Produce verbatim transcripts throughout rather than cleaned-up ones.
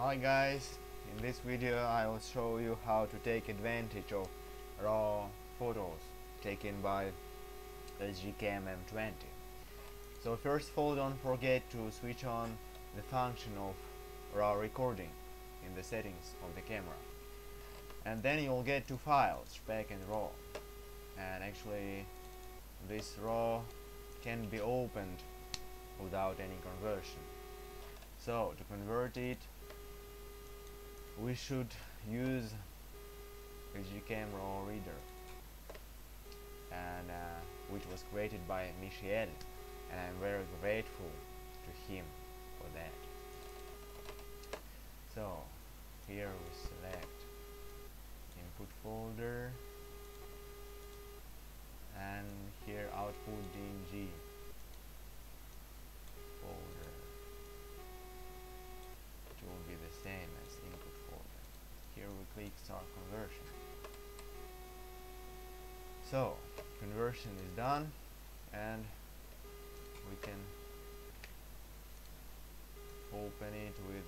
Hi guys, in this video I will show you how to take advantage of raw photos taken by SJCAM M twenty. So first of all, don't forget to switch on the function of raw recording in the settings of the camera, and then you'll get two files, spec and raw. And actually this raw can be opened without any conversion. So to convert it, we should use SjCam RAW reader, and uh, which was created by Michiel, and I'm very grateful to him for that. So here we select input folder, and here output D N G folder, which will be the same as input folder. Here we click start conversion. So conversion is done, and we can open it with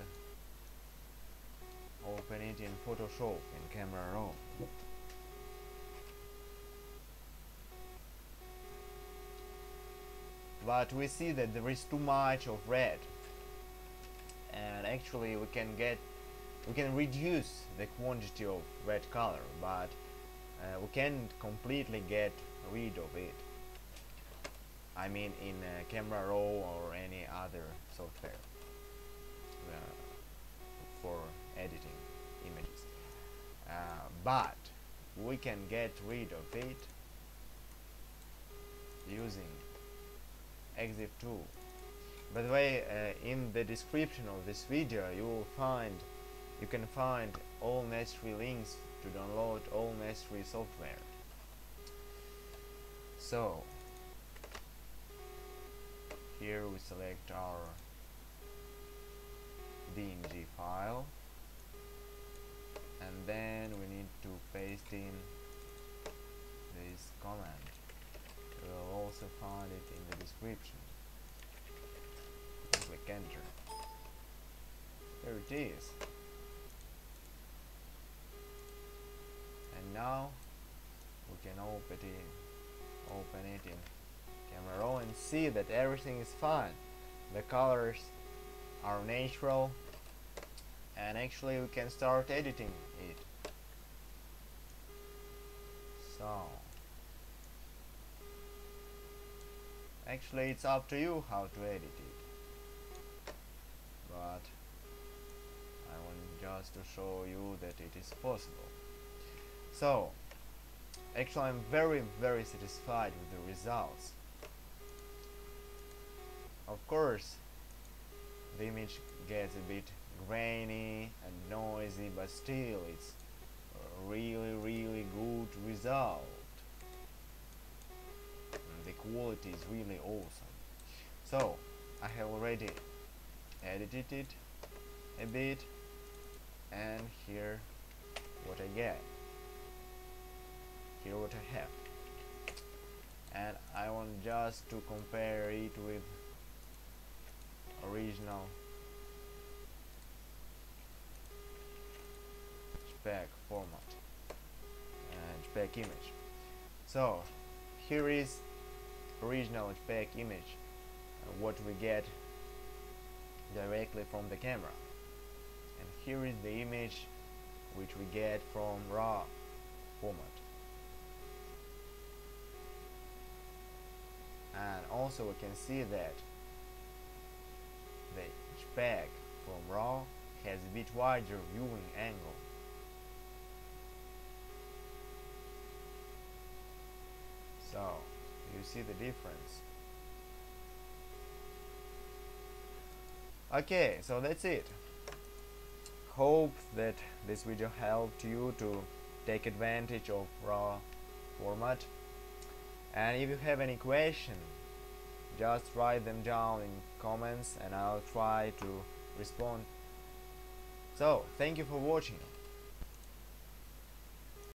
open it in Photoshop in Camera Raw. But we see that there is too much of red, and actually we can get we can reduce the quantity of red color, but uh, we can't completely get rid of it. I mean in uh, Camera Raw or any other software uh, for editing images, uh, but we can get rid of it using ExifTool. By the way, uh, in the description of this video you will find you can find all necessary links to download all necessary software. So here we select our D N G file, and then we need to paste in this command. We'll also find it in the description. Click enter. There it is. And now we can open it in, open it in Camera Raw and see that everything is fine. The colors are natural, and actually we can start editing it. So actually it's up to you how to edit it, but I want just to show you that it is possible. So actually I'm very very satisfied with the results. Of course the image gets a bit grainy and noisy, but still it's a really really good result. The quality is really awesome. So I have already edited it a bit, and here what I get here what I have, and I want just to compare it with original spec format and spec image. So here is original spec image, uh, what we get directly from the camera, and here is the image which we get from raw format. And also we can see that the spec from raw has a bit wider viewing angle. So you see the difference. Okay, so that's it. Hope that this video helped you to take advantage of raw format, and if you have any question, just write them down in comments and I'll try to respond. So thank you for watching.